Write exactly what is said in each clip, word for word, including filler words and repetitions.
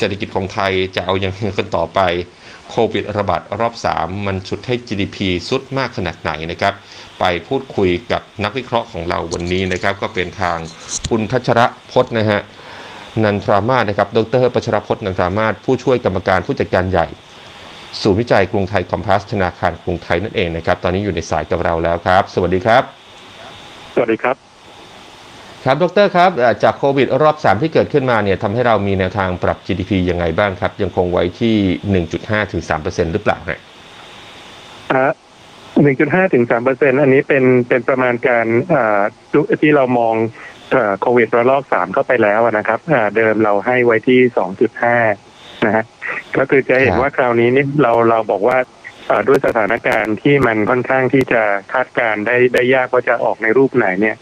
เศรษฐกิจของไทยจะเอาอย่างไรกันต่อไปโควิดระบาดรอบสามมันสุดให้ จี ดี พี สุดมากขนาดไหนนะครับไปพูดคุยกับนักวิเคราะห์ของเราวันนี้นะครับก็เป็นทางคุณพัชรพจน์นะฮะนันทรามาศนะครับดร.พัชรพจน์นันทรามาศผู้ช่วยกรรมการผู้จัดการใหญ่ศูนย์วิจัยกรุงไทยคอมพาสธนาคารกรุงไทยนั่นเองนะครับตอนนี้อยู่ในสายกับเราแล้วครับสวัสดีครับสวัสดีครับครับดร.ครับจากโควิดรอบสามที่เกิดขึ้นมาเนี่ยทำให้เรามีแนวทางปรับ จี ดี พี ยังไงบ้างครับยังคงไว้ที่ หนึ่งจุดห้า ถึง สามเปอร์เซ็นต์ หรือเปล่าฮะอ่า หนึ่งจุดห้า ถึง สามเปอร์เซ็นต์ อันนี้เป็นเป็นประมาณการอ่าที่เรามองโควิดระลอกสามเข้าไปแล้วนะครับเดิมเราให้ไว้ที่ สองจุดห้า นะฮะก็คือจะเห็นว่าคราวนี้นี่เราเราบอกว่าด้วยสถานการณ์ที่มันค่อนข้างที่จะคาดการได้ได้ยากว่าจะออกในรูปไหนเนี่ย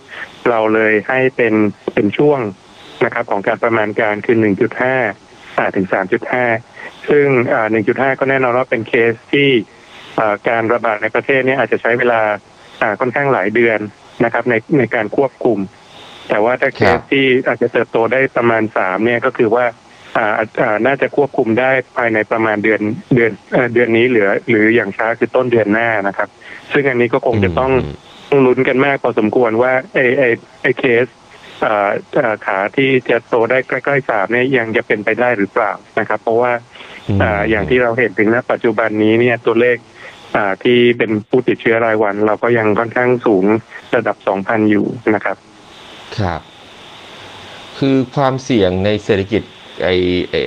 เราเลยให้เป็นเป็นช่วงนะครับของการประมาณการคือ หนึ่งจุดห้า ถึง สามจุดห้า ซึ่ง หนึ่งจุดห้า ก็แน่นอนว่าเป็นเคสที่การระบาดในประเทศเนี่ยอาจจะใช้เวลาค่อนข้างหลายเดือนนะครับในในการควบคุมแต่ว่าถ้าเคสที่อาจจะเติบโตได้ประมาณสามเนี่ยก็คือว่าอ่าอ่าน่าจะควบคุมได้ภายในประมาณเดือนเดือนเดือนนี้หรือหรืออย่างช้าคือต้นเดือนหน้านะครับซึ่งอันนี้ก็คงจะต้องลุ้นกันมากพอสมควรว่าไอไอไอเคสอ่าขาที่จะโตได้ใกล้ๆสามเนี่ยยังจะเป็นไปได้หรือเปล่านะครับเพราะว่าอ่าอย่างที่เราเห็นถึงณปัจจุบันนี้เนี่ยตัวเลขอ่าที่เป็นผู้ติดเชื้อรายวันเราก็ยังค่อนข้างสูงระดับ สองพัน อยู่นะครับครับคือความเสี่ยงในเศรษฐกิจไอ้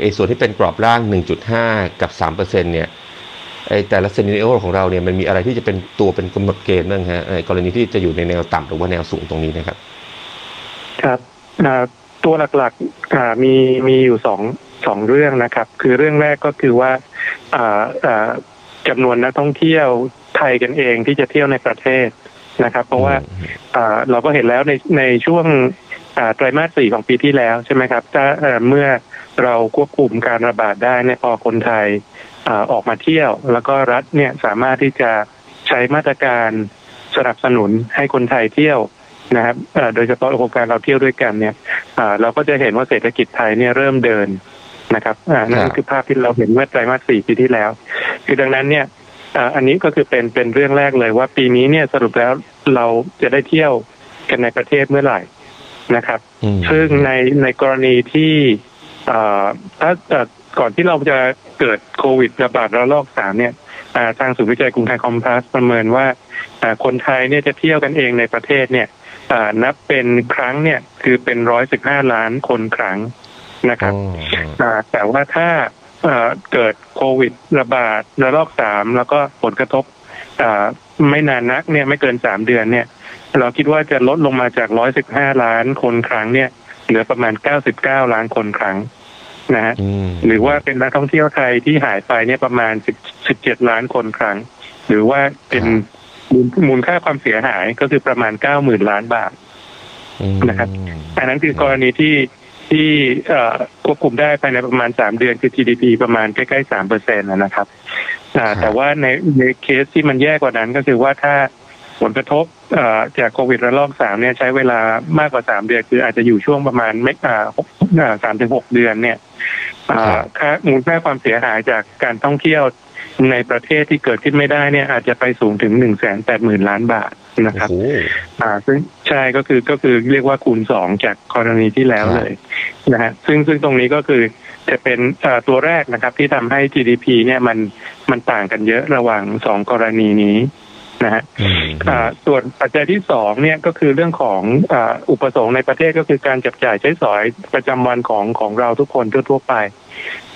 ไอ้ส่วนที่เป็นกรอบล่าง หนึ่งจุดห้า กับ สามเปอร์เซ็นต์ เนี่ยไอ้แต่ละซีนาริโอของเราเนี่ยมันมีอะไรที่จะเป็นตัวเป็นกำหนดเกณฑ์บ้างฮะในกรณีที่จะอยู่ในแนวต่ำหรือว่าแนวสูงตรงนี้นะครับครับตัวหลักๆมีมีอยู่สองสองเรื่องนะครับคือเรื่องแรกก็คือว่าจำนวนนักท่องเที่ยวไทยกันเองที่จะเที่ยวในประเทศนะครับเพราะว่าเราก็เห็นแล้วในในช่วงไตรมาสสี่ของปีที่แล้วใช่ไหมครับถ้าเมื่อเราควบคุมการระบาดได้เนี่ยพอคนไทยออกมาเที่ยวแล้วก็รัฐเนี่ยสามารถที่จะใช้มาตรการสนับสนุนให้คนไทยเที่ยวนะครับโดยเฉพาะโครงการเราเที่ยวด้วยกันเนี่ยเราก็จะเห็นว่าเศรษฐกิจไทยเนี่ยเริ่มเดินนะครับนั่นคือภาพที่เราเห็นเมื่อไตรมาสสี่ปีที่แล้วคือดังนั้นเนี่ยอันนี้ก็คือเป็นเป็นเรื่องแรกเลยว่าปีนี้เนี่ยสรุปแล้วเราจะได้เที่ยวกันในประเทศเมื่อไหร่นะครับซึ่งในในกรณีที่ถ้าก่อนที่เราจะเกิดโควิดระบาดระลอกสามเนี่ยทางศูนย์วิจัยกรุงไทยคอมพาสประเมินว่าคนไทยเนี่ยจะเที่ยวกันเองในประเทศเนี่ยนับเป็นครั้งเนี่ยคือเป็นร้อยสิบห้าล้านคนครั้งนะครับแต่ว่าถ้าเกิดโควิดระบาดระลอกสามแล้วก็ผลกระทบไม่นานนักเนี่ยไม่เกินสามเดือนเนี่ยเราคิดว่าจะลดลงมาจากร้อยสิบห้าล้านคนครั้งเนี่ยเหลือประมาณเก้าสิบเก้าล้านคนครั้งนะฮะหรือว่าเป็นนักท่องเที่ยวไทยที่หายไปเนี่ยประมาณสิบสิบเจ็ดล้านคนครั้งหรือว่าเป็นมูลค่าความเสียหายก็คือประมาณเก้าหมื่นล้านบาทนะครับอันนั้นคือกรณีที่ที่ควบคุมได้ภายในประมาณสามเดือนคือ จี ดี พี ประมาณใกล้ๆสามเปอร์เซ็นต์นะครับแต่ว่าในในเคสที่มันแย่กว่านั้นก็คือว่าถ้าผลกระทบจากโควิดระลอกสามเนี่ยใช้เวลามากกว่าสามเดือนคืออาจจะอยู่ช่วงประมาณไม่สามถึงหกเดือนเนี่ยค่ามูลค่าความเสียหายจากการท่องเที่ยวในประเทศที่เกิดขึ้นไม่ได้เนี่ยอาจจะไปสูงถึงหนึ่งแสนแปดหมื่นล้านบาทนะครับซึ่งใช่ก็คือก็คือเรียกว่าคูณสองจากกรณีที่แล้วเลยนะฮะซึ่งซึ่งตรงนี้ก็คือจะเป็นตัวแรกนะครับที่ทำให้ จี ดี พี เนี่ยมันมันต่างกันเยอะระหว่างสองกรณีนี้นะฮะส่วนปัจจัยที่สองเนี่ยก็คือเรื่องของอุปสงค์ในประเทศก็คือการจับจ่ายใช้สอยประจำวันของของเราทุกคนทั่วๆไป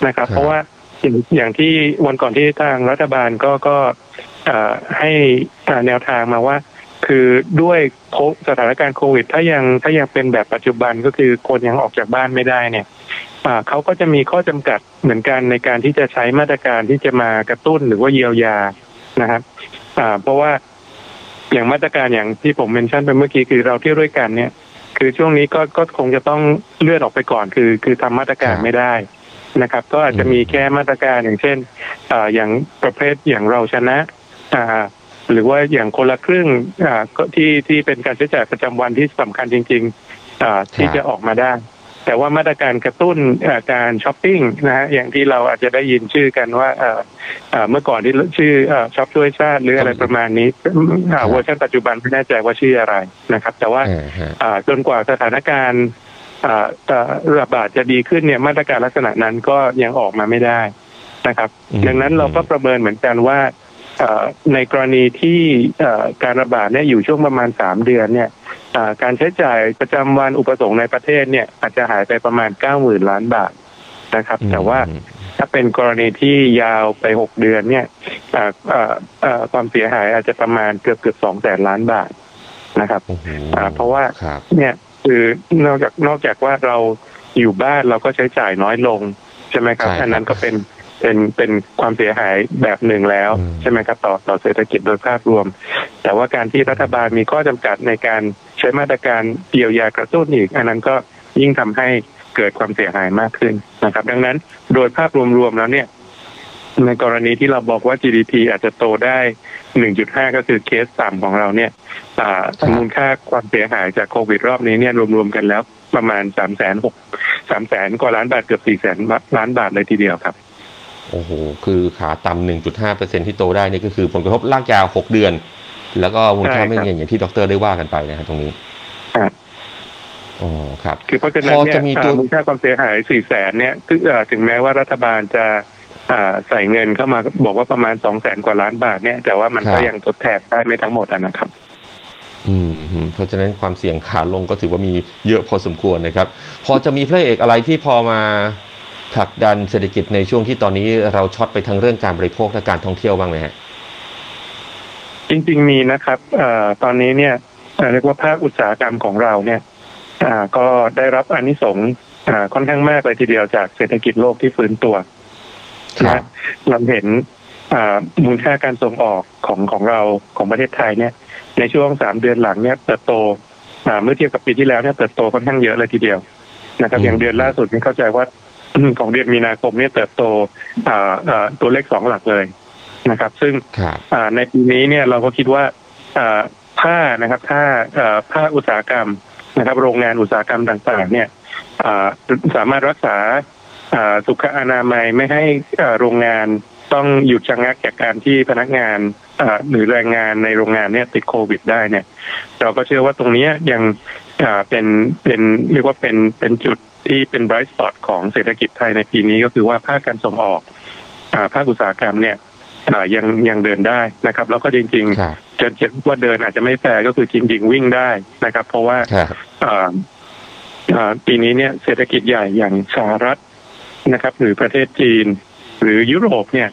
นะครับเพราะว่าอย่างที่วันก่อนที่ทางรัฐบาลก็ก็ให้แนวทางมาว่าคือด้วยสถานการณ์โควิดถ้ายังถ้ายังเป็นแบบปัจจุบันก็คือคนยังออกจากบ้านไม่ได้เนี่ยเขาก็จะมีข้อจำกัดเหมือนกันในการที่จะใช้มาตรการที่จะมากระตุ้นหรือว่าเยียวยานะครับอ่าเพราะว่าอย่างมาตรการอย่างที่ผมเมนชั่นไปเมื่อกี้คือเราเที่ยวด้วยกันเนี่ยคือช่วงนี้ก็ก็คงจะต้องเลื่อนออกไปก่อนคือคือทำมาตรการไม่ได้นะครับก็อาจจะมีแค่มาตรการอย่างเช่นอ่าอย่างประเภทอย่างเราชนะอ่าหรือว่าอย่างคนละครึ่งอ่าที่ที่เป็นการใช้จ่ายประจำวันที่สำคัญจริงๆอ่าที่จะออกมาได้ แต่ว่ามาตรการกระตุ้นการช้อปปิ้งนะฮะอย่างที่เราอาจจะได้ยินชื่อกันว่าเมื่อก่อนที่ชื่อช็อปช่วยชาติหรืออะไรประมาณนี้เวอร์ชันปัจจุบันไม่แน่ใจว่าชื่ออะไรนะครับแต่ว่าจนกว่าสถานการณ์ระบาดจะดีขึ้นเนี่ยมาตรการลักษณะนั้นก็ยังออกมาไม่ได้นะครับดังนั้นเราก็ประเมินเหมือนกันว่าในกรณีที่การระบาดเนี่ยอยู่ช่วงประมาณสามเดือนเนี่ยการใช้จ่ายประจำวันอุปสงค์ในประเทศเนี่ยอาจจะหายไปประมาณ เก้าหมื่น ล้านบาทนะครับแต่ว่าถ้าเป็นกรณีที่ยาวไปหกเดือนเนี่ยความเสียหายอาจจะประมาณเกือบเกือบสองแสนล้านบาทนะครับเพราะว่าเนี่ยคือนอกจากนอกจากว่าเราอยู่บ้านเราก็ใช้จ่ายน้อยลงใช่ไหมครับอันนั้นก็เป็นเป็นเป็นความเสียหายแบบหนึ่งแล้วใช่ไหมครับต่อต่อเศรษฐกิจโดยภาพรวมแต่ว่าการที่รัฐบาลมีข้อจำกัดในการใช้มาตรการเยียวยากระตุ้นอีกอันนั้นก็ยิ่งทำให้เกิดความเสียหายมากขึ้นนะครับดังนั้นโดยภาพรวมๆแล้วเนี่ยในกรณีที่เราบอกว่า จี ดี พี อาจจะโตได้ หนึ่งจุดห้า ก็คือเคสต่ำของเราเนี่ยมูลค่าความเสียหายจากโควิดรอบนี้เนี่ยรวมๆกันแล้วประมาณสามแสนหก สามแสนกว่าล้านบาทเกือบสี่แสนล้านบาทเลยทีเดียวครับโอ้โหคือขาต่ำ หนึ่งจุดห้าเปอร์เซ็นต์ ที่โตได้นี่ก็คือผลกระทบลากยาวหกเดือนแล้วก็มูลค่าไม่เงินอย่างที่ดร.ได้ว่ากันไปนะครับตรงนี้อ๋อครับคือเพราะฉะนั้นเนี่ยมูลค่าความเสียหาย สี่แสน เนี่ยถึงแม้ว่ารัฐบาลจะใส่เงินเข้ามาบอกว่าประมาณ สองแสน กว่าล้านบาทเนี่ยแต่ว่ามันก็ยังทดแทนได้ไม่ทั้งหมดนะครับอืมเพราะฉะนั้นความเสี่ยงขาลงก็ถือว่ามีเยอะพอสมควรนะครับพอจะมีพระเอกอะไรที่พอมาผลักดันเศรษฐกิจในช่วงที่ตอนนี้เราช็อตไปทั้งเรื่องการบริโภคและการท่องเที่ยวบ้างไหมฮะจริงๆมีนะครับอตอนนี้เนี่ยเรียกว่าภาคอุตสาหกรรมของเราเนี่ยก็ได้รับอานิสงส์ค่อนข้างมากเลยทีเดียวจากเศรษฐกิจโลกที่ฟื้นตัวนะเราเห็นมูลค่าการส่งออกของของเราของประเทศไทยเนี่ยในช่วงสามเดือนหลังเนี่ยเติบโตเมื่อเทียบกับปีที่แล้วเนี่ยเติบโตค่อนข้างเยอะเลยทีเดียวนะครับอย่างเดือนล่าสุดนี่เข้าใจว่าของเดือนมีนาคมเนี่ยเติบโตตัวเลขสองหลักเลยนะครับซึ่งในปีนี้เนี่ยเราก็คิดว่าผ้านะครับผ้าผ้าอุตสาหกรรมนะครับโรงงานอุตสาหกรรมต่างๆเนี่ยสามารถรักษาสุขอนามัยไม่ให้โรงงานต้องหยุดชะงักจากการที่พนักงานหรือแรงงานในโรงงานเนี่ยติดโควิดได้เนี่ยเราก็เชื่อว่าตรงนี้ยังเป็นเป็นเรียกว่าเป็นเป็นจุดที่เป็น bright spot ของเศรษฐกิจไทยในปีนี้ก็คือว่าภาคการส่งออกภาคอุตสาหกรรมเนี่ยยังยังเดินได้นะครับแล้วก็จริงๆจะจะว่าเดินอาจจะไม่แฟร์ก็คือจริงๆวิ่งได้นะครับเพราะว่าปีนี้เนี่ยเศรษฐกิจใหญ่อย่างสหรัฐนะครับหรือประเทศจีนหรือยุโรปเนี่ย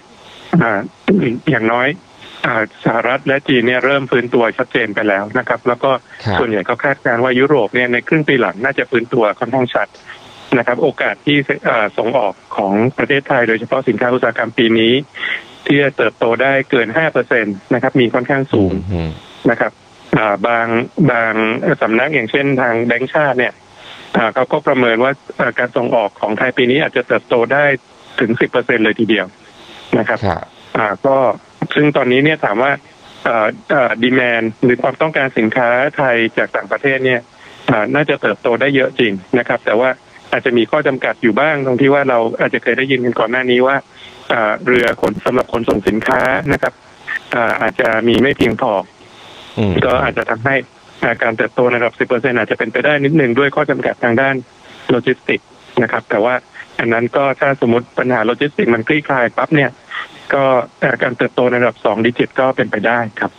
อย่างน้อยสหรัฐและจีนเนี่ยเริ่มฟื้นตัวชัดเจนไปแล้วนะครับแล้วก็ส่วนใหญ่ก็คาดการณ์ว่ายุโรปเนี่ยในครึ่งปีหลังน่าจะฟื้นตัวค่อนข้างชัดนะครับโอกาสที่ส่งออกของประเทศไทยโดยเฉพาะสินค้าอุตสาหกรรมปีนี้ที่จะเติบโตได้เกิน ห้าเปอร์เซ็นต์ นะครับมีค่อนข้างสูงนะครับบางบางสำนักอย่างเช่นทางแบงก์ชาติเนี่ยเขาก็ประเมินว่าการส่งออกของไทยปีนี้อาจจะเติบโตได้ถึง สิบเปอร์เซ็นต์ เลยทีเดียวนะครับก็ซึ่งตอนนี้เนี่ยถามว่าดีแมนหรือความต้องการสินค้าไทยจากต่างประเทศเนี่ยน่าจะเติบโตได้เยอะจริงนะครับแต่ว่าอาจจะมีข้อจำกัดอยู่บ้างตรงที่ว่าเราอาจจะเคยได้ยินกันก่อนหน้านี้ว่าเรือขนสำหรับขนส่งสินค้านะครับอาจจะมีไม่เพียงพอก็อาจจะทำให้การเติบโตในระดับ สิบเปอร์เซ็นต์ อาจจะเป็นไปได้นิดหนึ่งด้วยข้อจำกัดทางด้านโลจิสติกนะครับแต่ว่าอันนั้นก็ถ้าสมมติปัญหาโลจิสติกมันคลี่คลายปั๊บเนี่ยก็การเติบโตในระดับสองดิจิตก็เป็นไปได้ครับ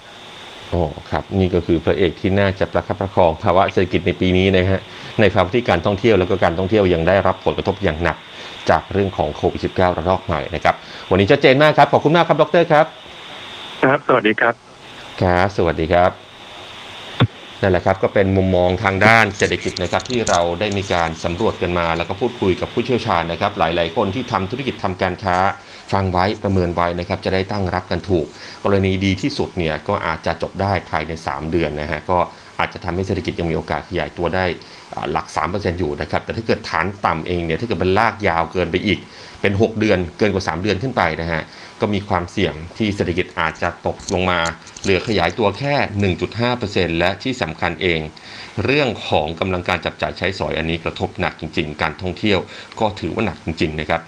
โอ้ครับนี่ก็คือพระเอกที่น่าจะประคับประคองภาวะเศรษฐกิจในปีนี้นะฮะในภาวะที่การท่องเที่ยวแล้วก็การท่องเที่ยวยังได้รับผลกระทบอย่างหนักจากเรื่องของโควิด สิบเก้า ระลอกใหม่นะครับวันนี้ชัดเจนมากครับขอบคุณมากครับดร.ครับครับสวัสดีครับครับสวัสดีครับนั่นแหละครับก็เป็นมุมมองทางด้านเศรษฐกิจนะครับที่เราได้มีการสำรวจกันมาแล้วก็พูดคุยกับผู้เชี่ยวชาญนะครับหลายๆคนที่ทำธุรกิจทำการค้าฟังไว้ประเมินไว้นะครับจะได้ตั้งรับกันถูกกรณีดีที่สุดเนี่ยก็อาจจะจบได้ภายในสามเดือนนะฮะก็ อาจจะทำให้เศรษฐกิจยังมีโอกาสขยายตัวได้หลัก สามเปอร์เซ็นต์ อยู่นะครับแต่ถ้าเกิดฐานต่ำเองเนี่ยถ้าเกิดมันลากยาวเกินไปอีกเป็นหกเดือนเกินกว่าสามเดือนขึ้นไปนะฮะก็มีความเสี่ยงที่เศรษฐกิจอาจจะตกลงมาเหลือขยายตัวแค่ หนึ่งจุดห้าเปอร์เซ็นต์ และที่สำคัญเองเรื่องของกำลังการจับจ่ายใช้สอยอันนี้กระทบหนักจริงๆการท่องเที่ยวก็ถือว่าหนักจริงๆนะครับ